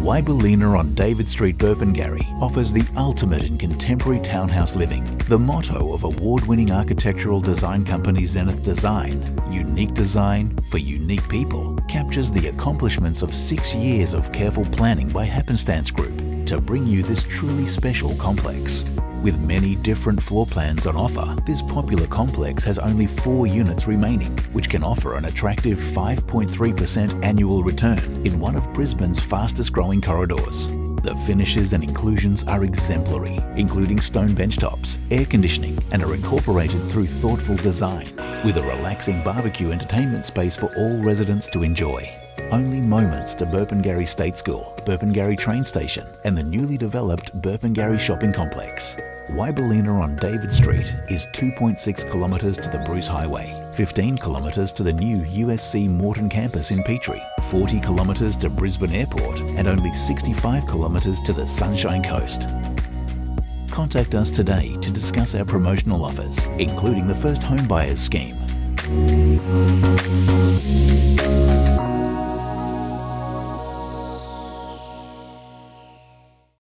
Wybalena on David Street, Burpengary, offers the ultimate in contemporary townhouse living. The motto of award-winning architectural design company Zenith Design, unique design for unique people, captures the accomplishments of 6 years of careful planning by Happenstance Group to bring you this truly special complex. With many different floor plans on offer, this popular complex has only 4 units remaining, which can offer an attractive 5.3% annual return in one of Brisbane's fastest growing corridors. The finishes and inclusions are exemplary, including stone benchtops, air conditioning, and are incorporated through thoughtful design, with a relaxing barbecue entertainment space for all residents to enjoy. Only moments to Burpengary State School, Burpengary Train Station, and the newly developed Burpengary Shopping Complex. Wybalena on David Street is 2.6 kilometres to the Bruce Highway, 15 kilometres to the new USC Moreton campus in Petrie, 40 kilometres to Brisbane Airport, and only 65 kilometres to the Sunshine Coast. Contact us today to discuss our promotional offers, including the First Home Buyers Scheme.